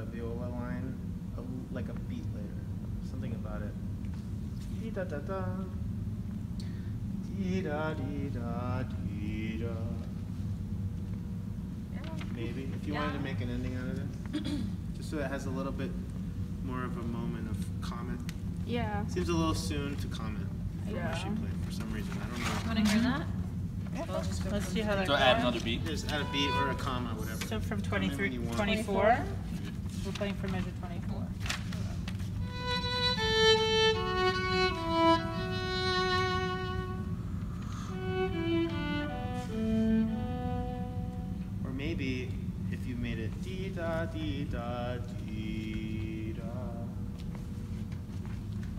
a viola line, like a beat later, something about it. Dee da da da, dee da dee da dee da. Yeah. Maybe if you wanted to make an ending out of it, just so it has a little bit more of a moment of comment. Yeah. Seems a little soon to comment. Yeah. She played for some reason. I don't know. Want to hear that? Well, let's see how that goes. So add another beat. Just add a beat or a comma, whatever. So from 23 to 24, we're playing for measure 24. Or maybe if you made it dee da dee da dee da.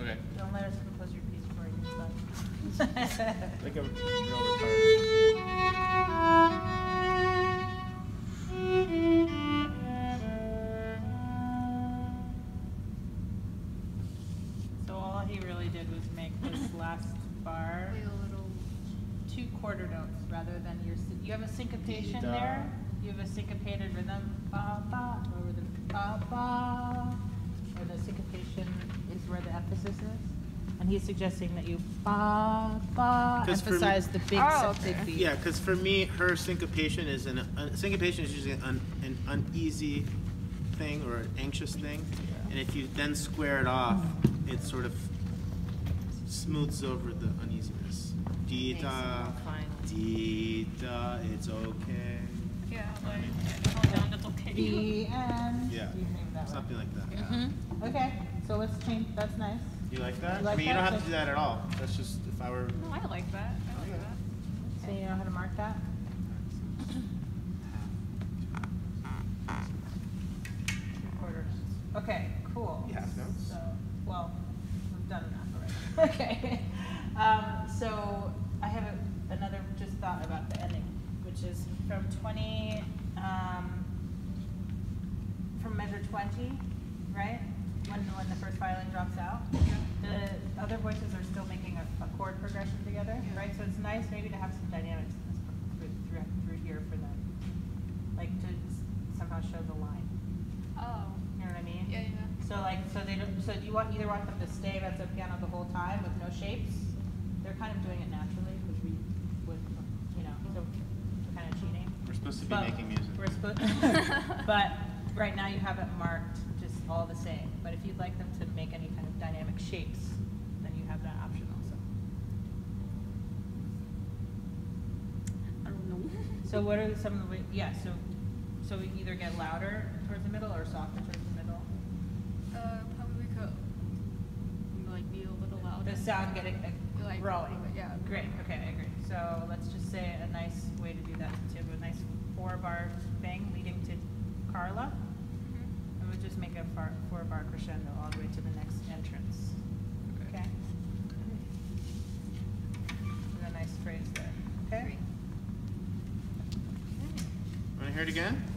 Okay. Don't let us compose your piece for you. Like a real retarded. He really did was make this last bar two quarter notes rather than your. You have a syncopation there. You have a syncopated rhythm, ba ba, or the ba ba, where the syncopation is where the emphasis is. And he's suggesting that you ba ba emphasize the big beat. Yeah, because for me, her syncopation is usually an uneasy thing or an anxious thing, and if you then square it off, it sort of smooths over the uneasiness. Dita, dita, it's okay. Yeah, like hold down, that's okay. D-N. Yeah, something like that. Yeah. Okay, so let's change. That's nice. You like that? I mean, you don't have to do that at all. That's just if I were. No, I like that. I like that. So you know how to mark that? Two quarters. Okay, cool. You have notes? Well, we've done enough already. Okay. So I have another just thought about the ending, which is from measure 20, right? When the first violin drops out, the other voices are still making a chord progression together, right? So it's nice maybe to have some dynamics in this through here for them, like to somehow show the line. Oh. You know what I mean? Yeah. Yeah. So like, so do you either want them to stay at the piano the whole time with no shapes? They're kind of doing it naturally, which we would, you know, so we're kind of cheating. We're supposed to be making music. We're supposed to, but right now you have it marked just all the same. But if you'd like them to make any kind of dynamic shapes, then you have that option also. I don't know. So what are some of the so we either get louder towards the middle or softer towards the middle. Probably could like be a little louder. The sound getting like growing. Yeah. Great. Okay, I agree. So let's just say a nice way to do that is to have a nice 4-bar thing leading to Carla. Mm-hmm. And we'll just make a 4-bar crescendo all the way to the next entrance. Okay. With a nice phrase there. Okay. Want to hear it again?